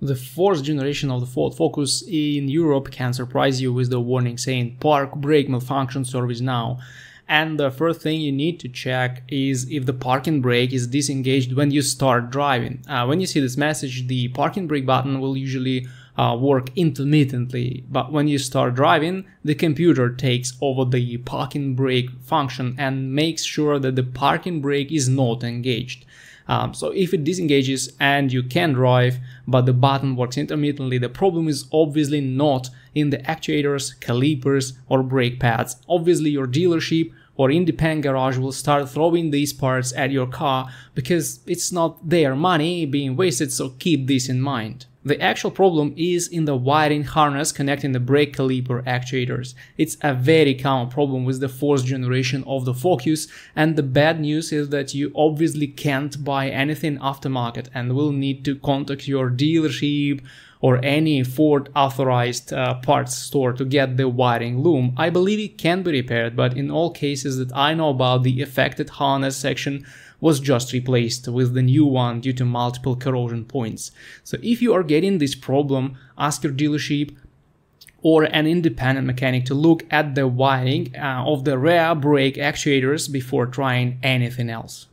The fourth generation of the Ford Focus in Europe can surprise you with the warning saying "Park, brake malfunction, service now." And the first thing you need to check is if the parking brake is disengaged when you start driving. When you see this message, the parking brake button will usually work intermittently, but when you start driving, the computer takes over the parking brake function and makes sure that the parking brake is not engaged. So if it disengages and you can drive, but the button works intermittently, the problem is obviously not in the actuators, calipers, or brake pads. Obviously, your dealership or independent garage will start throwing these parts at your car because it's not their money being wasted, so keep this in mind. The actual problem is in the wiring harness connecting the brake caliper actuators. It's a very common problem with the fourth generation of the Focus, and the bad news is that you obviously can't buy anything aftermarket and will need to contact your dealership or any Ford authorized parts store to get the wiring loom. I believe it can be repaired, but in all cases that I know about, the affected harness section was just replaced with the new one due to multiple corrosion points. So if you are getting this problem, ask your dealership or an independent mechanic to look at the wiring of the rear brake actuators before trying anything else.